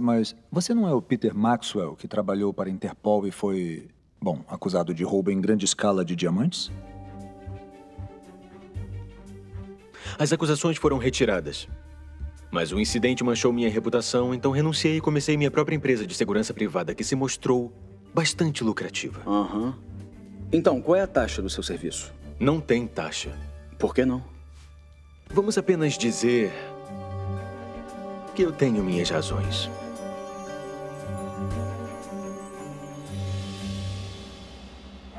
Mas você não é o Peter Maxwell que trabalhou para a Interpol e foi, bom, acusado de roubo em grande escala de diamantes? As acusações foram retiradas. Mas o incidente manchou minha reputação, então renunciei e comecei minha própria empresa de segurança privada, que se mostrou bastante lucrativa. Aham. Então, qual é a taxa do seu serviço? Não tem taxa. Por que não? Vamos apenas dizer que eu tenho minhas razões.